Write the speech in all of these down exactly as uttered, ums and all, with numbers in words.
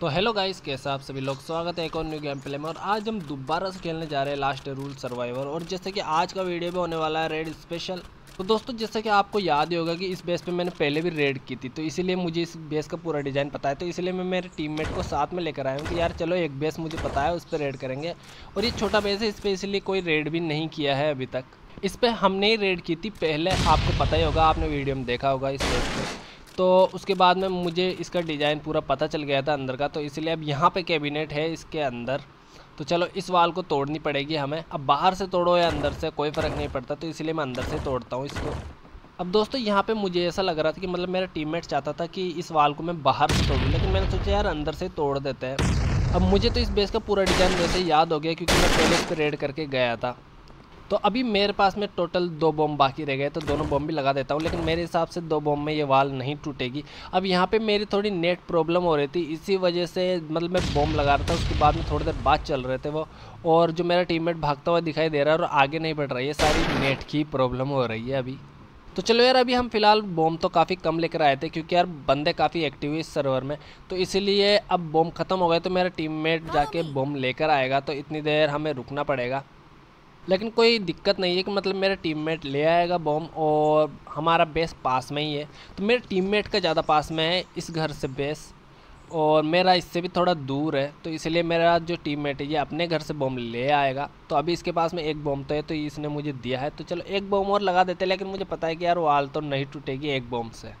तो hello guys, कैसा आप सभी लोग, स्वागत है एक और न्यू गेम प्ले में। और आज हम दोबारा से खेलने जा रहे हैं लास्ट रूल सर्वाइवर। और जैसे कि आज का वीडियो में होने वाला है रेड स्पेशल। तो दोस्तों जैसे कि आपको याद ही होगा कि इस बेस पे मैंने पहले भी रेड की थी, तो इसीलिए मुझे इस बेस का पूरा डिज़ाइन पता है। तो इसलिए मैं मेरे टीममेट को साथ में लेकर आया हूँ कि यार चलो एक बेस मुझे पता है उस पर रेड करेंगे। और ये छोटा बेस है, इस पर इसलिए कोई रेड भी नहीं किया है अभी तक। इस पर हमने ही रेड की थी पहले, आपको पता ही होगा, आपने वीडियो में देखा होगा इस बेस पर। तो उसके बाद में मुझे इसका डिज़ाइन पूरा पता चल गया था अंदर का, तो इसलिए अब यहाँ पे कैबिनेट है इसके अंदर। तो चलो इस वाल को तोड़नी पड़ेगी हमें। अब बाहर से तोड़ो या अंदर से कोई फ़र्क नहीं पड़ता, तो इसलिए मैं अंदर से तोड़ता हूँ इसको। अब दोस्तों यहाँ पे मुझे ऐसा लग रहा था कि मतलब मेरा टीममेट चाहता था कि इस वाल को मैं बाहर से तोड़ूँ, लेकिन मैंने सोचा यार अंदर से तोड़ देते हैं। अब मुझे तो इस बेस का पूरा डिज़ाइन वैसे याद हो गया क्योंकि मैं पहले इस पर रेड करके गया था। तो अभी मेरे पास में टोटल दो बम बाकी रह गए, तो दोनों बम भी लगा देता हूँ। लेकिन मेरे हिसाब से दो बम में ये वाल नहीं टूटेगी। अब यहाँ पे मेरी थोड़ी नेट प्रॉब्लम हो रही थी, इसी वजह से मतलब मैं बम लगा रहा था, उसके बाद में थोड़ी देर बाद चल रहे थे वो, और जो मेरा टीममेट भागता हुआ दिखाई दे रहा है और आगे नहीं बढ़ रहा है, ये सारी नेट की प्रॉब्लम हो रही है अभी। तो चलो यार अभी हम फिलहाल बम तो काफ़ी कम लेकर आए थे क्योंकि यार बंदे काफ़ी एक्टिव है इस सर्वर में, तो इसीलिए अब बम ख़त्म हो गए तो मेरा टीममेट जाके बम लेकर आएगा, तो इतनी देर हमें रुकना पड़ेगा। लेकिन कोई दिक्कत नहीं है कि मतलब मेरा टीममेट ले आएगा बॉम्ब, और हमारा बेस पास में ही है। तो मेरे टीममेट का ज़्यादा पास में है इस घर से बेस, और मेरा इससे भी थोड़ा दूर है, तो इसलिए मेरा जो टीममेट है ये अपने घर से बॉम्ब ले आएगा। तो अभी इसके पास में एक बॉम्ब तो है, तो इसने मुझे दिया है, तो चलो एक बॉम्ब और लगा देते हैं। लेकिन मुझे पता है कि यार वाल तो नहीं टूटेगी एक बॉम्ब से।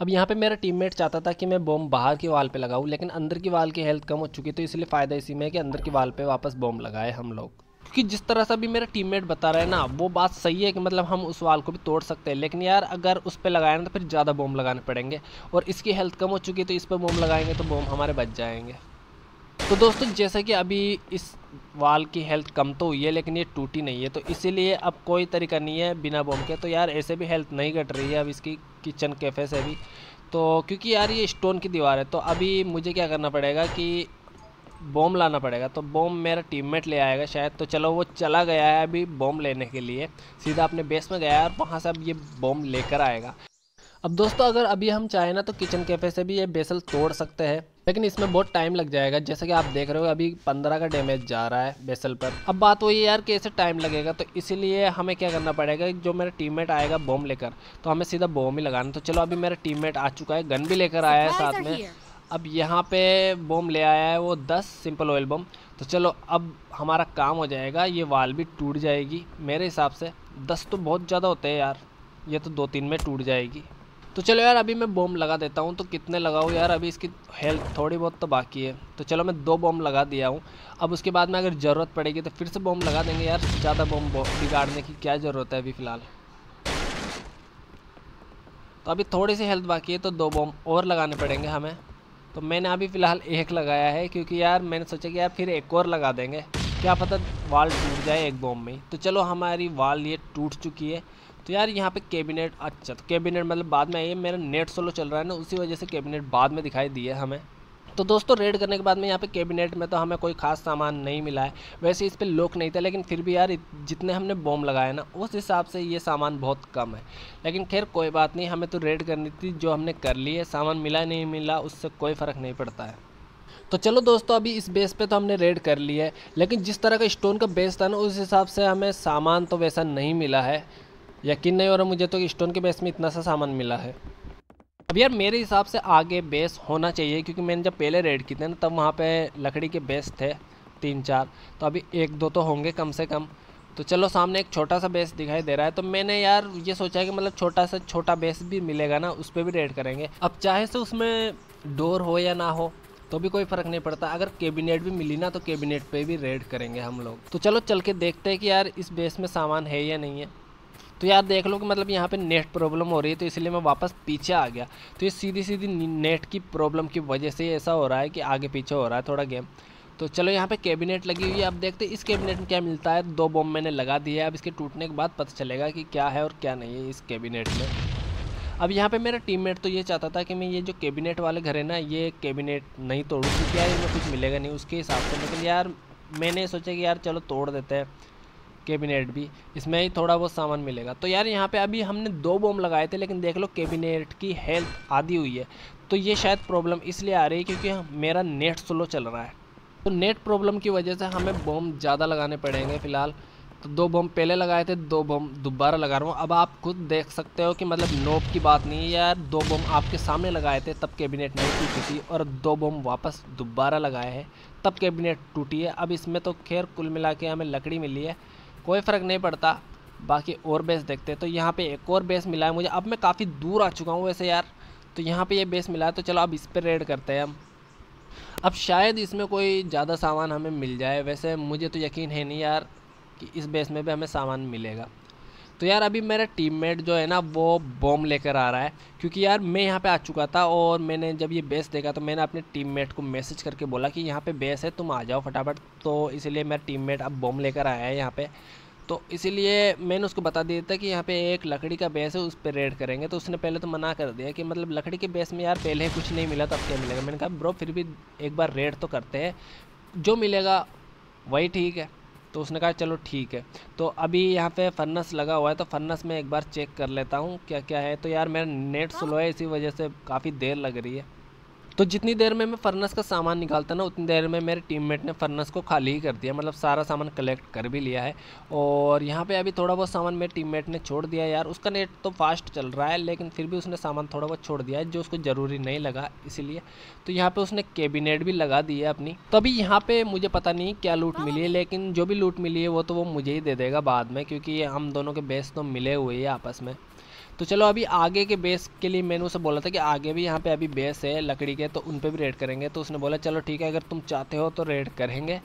अब यहाँ पे मेरा टीममेट चाहता था कि मैं बॉम्ब बाहर की वाल पे लगाऊँ, लेकिन अंदर की वाल की हेल्थ कम हो चुकी, तो इसलिए फ़ायदा इसी में है कि अंदर की वाल पर वापस बॉम्ब लगाए हम लोग। क्योंकि जिस तरह से अभी मेरा टीममेट बता रहा है ना, वो बात सही है कि मतलब हम उस वाल को भी तोड़ सकते हैं, लेकिन यार अगर उस पर लगाए ना तो फिर ज़्यादा बॉम्ब लगाने पड़ेंगे, और इसकी हेल्थ कम हो चुकी है, तो इस पर बॉम्ब लगाएंगे तो बॉम्ब हमारे बच जाएंगे। तो दोस्तों जैसे कि अभी इस वाल की हेल्थ कम तो हुई है लेकिन ये टूटी नहीं है, तो इसीलिए अब कोई तरीका नहीं है बिना बॉम्ब के। तो यार ऐसे भी हेल्थ नहीं घट रही है अब इसकी किचन कैफे से भी, तो क्योंकि यार ये स्टोन की दीवार है। तो अभी मुझे क्या करना पड़ेगा कि बॉम्ब लाना पड़ेगा, तो बॉम्ब मेरा टीममेट ले आएगा शायद। तो चलो वो चला गया है अभी बॉम्ब लेने के लिए, सीधा अपने बेस में गया है और वहाँ से अब ये बॉम्ब लेकर आएगा। अब दोस्तों अगर अभी हम चाहें ना तो किचन कैफे से भी ये बेसल तोड़ सकते हैं, लेकिन इसमें बहुत टाइम लग जाएगा। जैसे कि आप देख रहे हो अभी पंद्रह का डैमेज जा रहा है बेसल पर। अब बात वही है यार कैसे टाइम लगेगा, तो इसीलिए हमें क्या करना पड़ेगा, जो मेरा टीममेट आएगा बॉम्ब लेकर तो हमें सीधा बॉम्ब ही लगाना। तो चलो अभी मेरा टीममेट आ चुका है, गन भी लेकर आया है साथ में। अब यहाँ पे बम ले आया है वो दस सिंपल ऑयल बम। तो चलो अब हमारा काम हो जाएगा, ये वाल भी टूट जाएगी मेरे हिसाब से। दस तो बहुत ज़्यादा होते हैं यार, ये तो दो तीन में टूट जाएगी। तो चलो यार अभी मैं बम लगा देता हूँ, तो कितने लगाऊँ यार, अभी इसकी हेल्थ थोड़ी बहुत तो बाकी है। तो चलो मैं दो बम लगा दिया हूँ। अब उसके बाद में अगर ज़रूरत पड़ेगी तो फिर से बम लगा देंगे यार, ज़्यादा बम बिगाड़ने की क्या ज़रूरत है अभी फ़िलहाल। तो अभी थोड़ी सी हेल्थ बाकी है, तो दो बम और लगाने पड़ेंगे हमें। तो मैंने अभी फ़िलहाल एक लगाया है क्योंकि यार मैंने सोचा कि यार फिर एक और लगा देंगे, क्या पता वाल टूट जाए एक बॉम्ब में। तो चलो हमारी वाल ये टूट चुकी है। तो यार यहाँ पे कैबिनेट, अच्छा तो कैबिनेट मतलब बाद में आई है, मेरा नेट सोलो चल रहा है ना, उसी वजह से कैबिनेट बाद में दिखाई दी है हमें। तो दोस्तों रेड करने के बाद में यहाँ पे कैबिनेट में तो हमें कोई ख़ास सामान नहीं मिला है। वैसे इस पर लॉक नहीं था, लेकिन फिर भी यार जितने हमने बॉम्ब लगाए ना उस हिसाब से ये सामान बहुत कम है। लेकिन खैर कोई बात नहीं, हमें तो रेड करनी थी, जो हमने कर ली है। सामान मिला नहीं मिला उससे कोई फ़र्क नहीं पड़ता है। तो चलो दोस्तों अभी इस बेस पे तो हमने रेड कर लिया है, लेकिन जिस तरह का स्टोन का बेस था ना उस हिसाब से हमें सामान तो वैसा नहीं मिला है। यकीन नहीं हो रहा मुझे तो स्टोन के बेस में इतना सा सामान मिला है। अब यार मेरे हिसाब से आगे बेस होना चाहिए, क्योंकि मैंने जब पहले रेड किए थे ना तब वहाँ पे लकड़ी के बेस थे तीन चार, तो अभी एक दो तो होंगे कम से कम। तो चलो सामने एक छोटा सा बेस दिखाई दे रहा है, तो मैंने यार ये सोचा कि मतलब छोटा सा छोटा बेस भी मिलेगा ना उस पर भी रेड करेंगे। अब चाहे से उसमें डोर हो या ना हो तो भी कोई फ़र्क नहीं पड़ता, अगर कैबिनेट भी मिली ना तो कैबिनेट पर भी रेड करेंगे हम लोग। तो चलो चल के देखते हैं कि यार इस बेस में सामान है या नहीं है। तो यार देख लो कि मतलब यहाँ पे नेट प्रॉब्लम हो रही है, तो इसलिए मैं वापस पीछे आ गया। तो ये सीधी सीधी नेट की प्रॉब्लम की वजह से ऐसा हो रहा है कि आगे पीछे हो रहा है थोड़ा गेम। तो चलो यहाँ पे कैबिनेट लगी हुई है, अब देखते हैं इस कैबिनेट में क्या मिलता है। दो बॉम्ब मैंने लगा दिया है, अब इसके टूटने के बाद पता चलेगा कि क्या है और क्या नहीं है इस कैबिनेट में। अब यहाँ पर मेरा टीममेट तो ये चाहता था कि मैं ये जो कैबिनेट वाले घर है ना ये कैबिनेट नहीं तोड़ूँ क्योंकि यार इसमें कुछ मिलेगा नहीं उसके हिसाब से। लेकिन यार मैंने सोचा कि यार चलो तोड़ देते हैं कैबिनेट भी, इसमें ही थोड़ा बहुत सामान मिलेगा। तो यार यहाँ पे अभी हमने दो बॉम्ब लगाए थे, लेकिन देख लो कैबिनेट की हेल्थ आधी हुई है। तो ये शायद प्रॉब्लम इसलिए आ रही है क्योंकि मेरा नेट स्लो चल रहा है। तो नेट प्रॉब्लम की वजह से हमें बम ज़्यादा लगाने पड़ेंगे फ़िलहाल। तो दो बम पहले लगाए थे, दो बम दोबारा लगा रहा हूँ। अब आप खुद देख सकते हो कि मतलब नोब की बात नहीं है यार, दो बम आपके सामने लगाए थे तब कैबिनेट नहीं टूटी थी, और दो बम वापस दोबारा लगाए हैं तब कैबिनेट टूटी है। अब इसमें तो खैर कुल मिला के हमें लकड़ी मिली है, कोई फ़र्क नहीं पड़ता। बाकी और बेस देखते हैं। तो यहाँ पे एक और बेस मिला है मुझे, अब मैं काफ़ी दूर आ चुका हूँ वैसे यार। तो यहाँ पे ये बेस मिला है, तो चलो अब इस पर रेड करते हैं हम। अब शायद इसमें कोई ज़्यादा सामान हमें मिल जाए, वैसे मुझे तो यकीन है नहीं यार कि इस बेस में भी हमें सामान मिलेगा। तो यार अभी मेरा टीममेट जो है ना वो बॉम्ब लेकर आ रहा है, क्योंकि यार मैं यहाँ पे आ चुका था और मैंने जब ये बेस देखा तो मैंने अपने टीममेट को मैसेज करके बोला कि यहाँ पे बेस है, तुम आ जाओ फटाफट। तो इसीलिए मेरा टीममेट अब बॉम्ब लेकर आया है यहाँ पे। तो इसीलिए मैंने उसको बता दिया था कि यहाँ पे एक लकड़ी का बेस है, उस पर रेड करेंगे। तो उसने पहले तो मना कर दिया कि मतलब लकड़ी के बेस में यार पहले कुछ नहीं मिला तो अब क्या मिलेगा। मैंने कहा ब्रो फिर भी एक बार रेड तो करते हैं, जो मिलेगा वही ठीक है। तो उसने कहा चलो ठीक है। तो अभी यहाँ पे फर्नेस लगा हुआ है, तो फर्नेस में एक बार चेक कर लेता हूँ क्या क्या है। तो यार मेरा नेट स्लो है, इसी वजह से काफ़ी देर लग रही है। तो जितनी देर में मैं फर्नेस का सामान निकालता ना उतनी देर में मेरे टीममेट ने फर्नेस को खाली ही कर दिया, मतलब सारा सामान कलेक्ट कर भी लिया है। और यहाँ पे अभी थोड़ा बहुत सामान मेरे टीममेट ने छोड़ दिया यार, उसका नेट तो फास्ट चल रहा है लेकिन फिर भी उसने सामान थोड़ा बहुत छोड़ दिया है जो उसको ज़रूरी नहीं लगा इसीलिए। तो यहाँ पर उसने कैबिनेट भी लगा दी है अपनी। तो अभी यहाँ पर मुझे पता नहीं क्या लूट मिली है, लेकिन जो भी लूट मिली है वो तो वो मुझे ही दे देगा बाद में, क्योंकि हम दोनों के बेस तो मिले हुए हैं आपस में। तो चलो अभी आगे के बेस के लिए मैंने उसे बोला था कि आगे भी यहाँ पे अभी बेस है लकड़ी के, तो उन पे भी रेड करेंगे। तो उसने बोला चलो ठीक है, अगर तुम चाहते हो तो रेड करेंगे,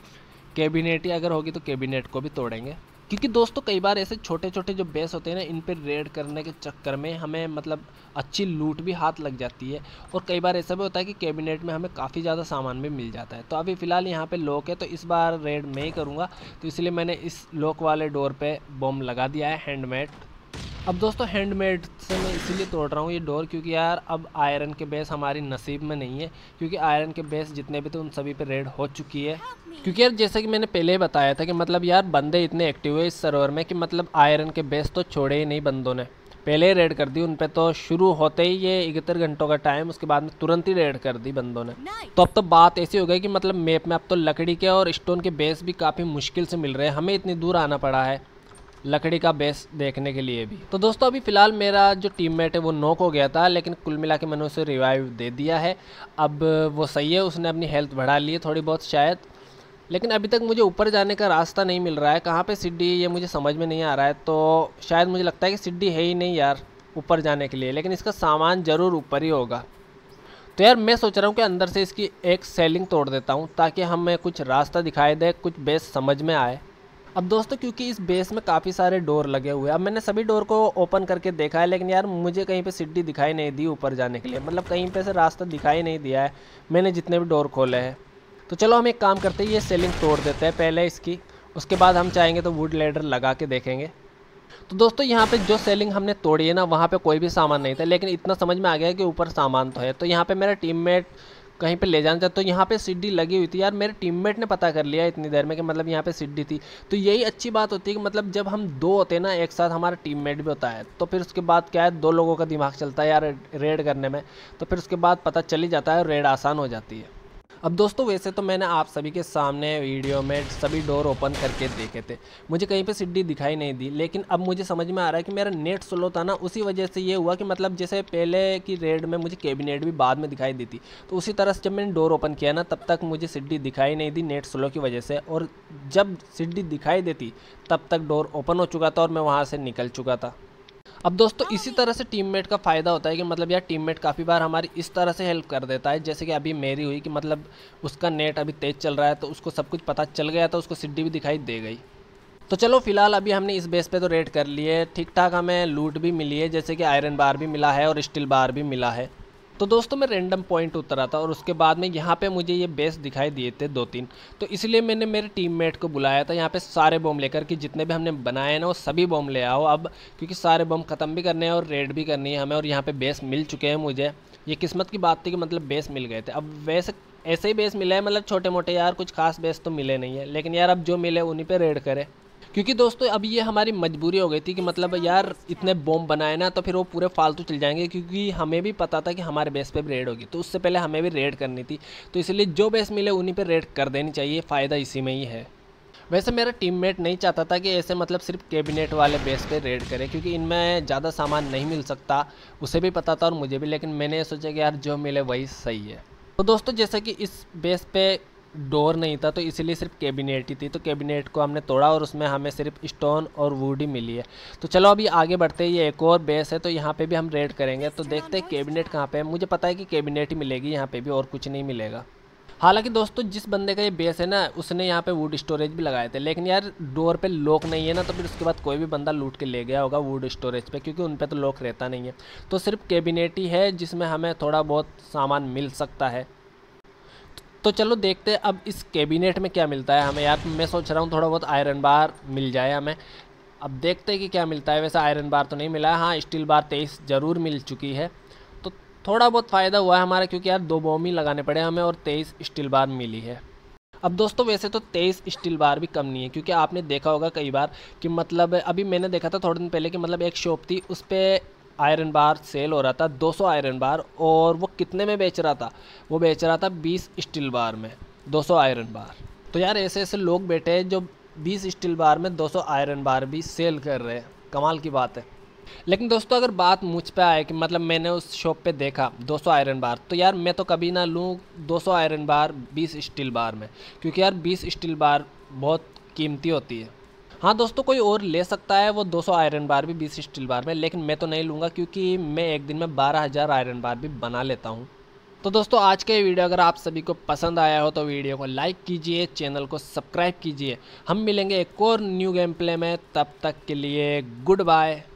कैबिनेट ही अगर होगी तो कैबिनेट को भी तोड़ेंगे। क्योंकि दोस्तों कई बार ऐसे छोटे छोटे जो बेस होते हैं ना इन पे रेड करने के चक्कर में हमें मतलब अच्छी लूट भी हाथ लग जाती है, और कई बार ऐसा भी होता है कि कैबिनेट में हमें काफ़ी ज़्यादा सामान भी मिल जाता है। तो अभी फ़िलहाल यहाँ पे लॉक है, तो इस बार रेड मैं ही करूँगा, तो इसलिए मैंने इस लॉक वाले डोर पर बम लगा दिया है हैंडमेड। अब दोस्तों हैंडमेड से मैं इसीलिए तोड़ रहा हूँ ये डोर, क्योंकि यार अब आयरन के बेस हमारी नसीब में नहीं है, क्योंकि आयरन के बेस जितने भी थे उन सभी पे रेड हो चुकी है। क्योंकि यार जैसा कि मैंने पहले ही बताया था कि मतलब यार बंदे इतने एक्टिव है इस सर्वर में कि मतलब आयरन के बेस तो छोड़े ही नहीं बंदों ने, पहले ही रेड कर दी उन पर। तो शुरू होते ही ये इकहत्तर घंटों का टाइम, उसके बाद में तुरंत ही रेड कर दी बंदों ने। तो अब तो बात ऐसी हो गई कि मतलब मैप में अब तो लकड़ी के और स्टोन के बेस भी काफ़ी मुश्किल से मिल रहे हैं, हमें इतनी दूर आना पड़ा है लकड़ी का बेस देखने के लिए भी। तो दोस्तों अभी फ़िलहाल मेरा जो टीममेट है वो नॉक हो गया था, लेकिन कुल मिला के मैंने उसे रिवाइव दे दिया है, अब वो सही है। उसने अपनी हेल्थ बढ़ा ली है थोड़ी बहुत शायद, लेकिन अभी तक मुझे ऊपर जाने का रास्ता नहीं मिल रहा है। कहाँ पे सीढ़ी ये मुझे समझ में नहीं आ रहा है, तो शायद मुझे लगता है कि सीढ़ी है ही नहीं यार ऊपर जाने के लिए, लेकिन इसका सामान ज़रूर ऊपर ही होगा। तो यार मैं सोच रहा हूँ कि अंदर से इसकी एक सेलिंग तोड़ देता हूँ ताकि हमें कुछ रास्ता दिखाई दे, कुछ बेस समझ में आए। अब दोस्तों क्योंकि इस बेस में काफ़ी सारे डोर लगे हुए हैं, अब मैंने सभी डोर को ओपन करके देखा है, लेकिन यार मुझे कहीं पे सीढ़ी दिखाई नहीं दी ऊपर जाने के लिए, मतलब कहीं पे से रास्ता दिखाई नहीं दिया है मैंने जितने भी डोर खोले हैं। तो चलो हम एक काम करते हैं, ये सेलिंग तोड़ देते हैं पहले इसकी, उसके बाद हम चाहेंगे तो वुड लैडर लगा के देखेंगे। तो दोस्तों यहाँ पे जो सेलिंग हमने तोड़ी है ना वहाँ पे कोई भी सामान नहीं था, लेकिन इतना समझ में आ गया है कि ऊपर सामान तो है। तो यहाँ पे मेरा टीममेट कहीं पे ले जाना चाहता, तो यहाँ पे सीढ़ी लगी हुई थी यार, मेरे टीममेट ने पता कर लिया इतनी देर में कि मतलब यहाँ पे सीढ़ी थी। तो यही अच्छी बात होती है कि मतलब जब हम दो होते हैं ना एक साथ, हमारा टीममेट भी होता है, तो फिर उसके बाद क्या है दो लोगों का दिमाग चलता है यार रेड करने में, तो फिर उसके बाद पता चल ही जाता है और रेड आसान हो जाती है। अब दोस्तों वैसे तो मैंने आप सभी के सामने वीडियो में सभी डोर ओपन करके देखे थे, मुझे कहीं पे सीढ़ी दिखाई नहीं दी, लेकिन अब मुझे समझ में आ रहा है कि मेरा नेट स्लो था ना, उसी वजह से ये हुआ कि मतलब जैसे पहले की रेड में मुझे कैबिनेट भी बाद में दिखाई दी थी, तो उसी तरह से जब मैंने डोर ओपन किया ना तब तक मुझे सीढ़ी दिखाई नहीं दी नेट स्लो की वजह से, और जब सीढ़ी दिखाई देती तब तक डोर ओपन हो चुका था और मैं वहाँ से निकल चुका था। अब दोस्तों इसी तरह से टीममेट का फ़ायदा होता है कि मतलब यार टीममेट काफ़ी बार हमारी इस तरह से हेल्प कर देता है, जैसे कि अभी मेरी हुई कि मतलब उसका नेट अभी तेज़ चल रहा है, तो उसको सब कुछ पता चल गया था, उसको सीढ़ी भी दिखाई दे गई। तो चलो फिलहाल अभी हमने इस बेस पे तो रेड कर लिए, ठीक ठाक हमें लूट भी मिली है, जैसे कि आयरन बार भी मिला है और स्टील बार भी मिला है। तो दोस्तों मैं रैंडम पॉइंट उतरा था और उसके बाद में यहाँ पे मुझे ये बेस दिखाई दिए थे दो तीन, तो इसलिए मैंने मेरे टीममेट को बुलाया था यहाँ पे सारे बम लेकर कि जितने भी हमने बनाए हैं ना वो सभी बम ले आओ अब, क्योंकि सारे बम ख़त्म भी करने हैं और रेड भी करनी है हमें। और यहाँ पे बेस मिल चुके हैं मुझे, ये किस्मत की बात थी कि मतलब बेस मिल गए थे। अब वैसे ऐसे ही बेस मिला है, मतलब छोटे मोटे यार कुछ खास बेस तो मिले नहीं है, लेकिन यार अब जो मिले उन्हीं पर रेड करें। क्योंकि दोस्तों अब ये हमारी मजबूरी हो गई थी कि मतलब यार इतने बॉम्ब बनाए ना तो फिर वो पूरे फालतू चल जाएंगे, क्योंकि हमें भी पता था कि हमारे बेस पे भी रेड होगी, तो उससे पहले हमें भी रेड करनी थी। तो इसलिए जो बेस मिले उन्हीं पर रेड कर देनी चाहिए, फ़ायदा इसी में ही है। वैसे मेरा टीममेट नहीं चाहता था कि ऐसे मतलब सिर्फ कैबिनेट वाले बेस पे रेड करें, क्योंकि इनमें ज़्यादा सामान नहीं मिल सकता, उसे भी पता था और मुझे भी, लेकिन मैंने सोचा कि यार जो मिले वही सही है। तो दोस्तों जैसे कि इस बेस पे डोर नहीं था तो इसलिए सिर्फ कैबिनेट ही थी, तो कैबिनेट को हमने तोड़ा और उसमें हमें सिर्फ स्टोन और वुड ही मिली है। तो चलो अभी आगे बढ़ते हैं, ये एक और बेस है तो यहाँ पे भी हम रेड करेंगे। तो देखते हैं कैबिनेट कहाँ पे है, मुझे पता है कि कैबिनेट ही मिलेगी यहाँ पे भी और कुछ नहीं मिलेगा। हालांकि दोस्तों जिस बंदे का ये बेस है ना उसने यहाँ पे वुड स्टोरेज भी लगाए थे, लेकिन यार डोर पे लॉक नहीं है ना, तो फिर उसके बाद कोई भी बंदा लूट के ले गया होगा वुड स्टोरेज पे, क्योंकि उन पे तो लॉक रहता नहीं है। तो सिर्फ कैबिनेट ही है जिसमें हमें थोड़ा बहुत सामान मिल सकता है। तो चलो देखते हैं अब इस कैबिनेट में क्या मिलता है हमें। यार मैं सोच रहा हूँ थोड़ा बहुत आयरन बार मिल जाए हमें, अब देखते हैं कि क्या मिलता है। वैसे आयरन बार तो नहीं मिला, हाँ स्टील बार तेईस ज़रूर मिल चुकी है, थोड़ा बहुत फ़ायदा हुआ है हमारा, क्योंकि यार दो बॉम्ब ही लगाने पड़े हमें और तेईस स्टील बार मिली है। अब दोस्तों वैसे तो तेईस स्टील बार भी कम नहीं है, क्योंकि आपने देखा होगा कई बार कि मतलब अभी मैंने देखा था थोड़े दिन पहले कि मतलब एक शॉप थी उस पर आयरन बार सेल हो रहा था दो सौ आयरन बार, और वो कितने में बेच रहा था, वो बेच रहा था बीस स्टील बार में दो सौ आयरन बार। तो यार ऐसे ऐसे लोग बैठे हैं जो बीस स्टील बार में दो सौ आयरन बार भी सेल कर रहे हैं, कमाल की बात है। लेकिन दोस्तों अगर बात मुझ पे आए कि मतलब मैंने उस शॉप पे देखा दो सौ आयरन बार, तो यार मैं तो कभी ना लूँ दो सौ आयरन बार बीस स्टील बार में, क्योंकि यार बीस स्टील बार बहुत कीमती होती है। हाँ दोस्तों कोई और ले सकता है वो दो सौ आयरन बार भी बीस स्टील बार में, लेकिन मैं तो नहीं लूँगा, क्योंकि मैं एक दिन में बारह हज़ार आयरन बार भी बना लेता हूँ। तो दोस्तों आज का ये वीडियो अगर आप सभी को पसंद आया हो तो वीडियो को लाइक कीजिए, चैनल को सब्सक्राइब कीजिए। हम मिलेंगे एक और न्यू गेम प्ले में, तब तक के लिए गुड बाय।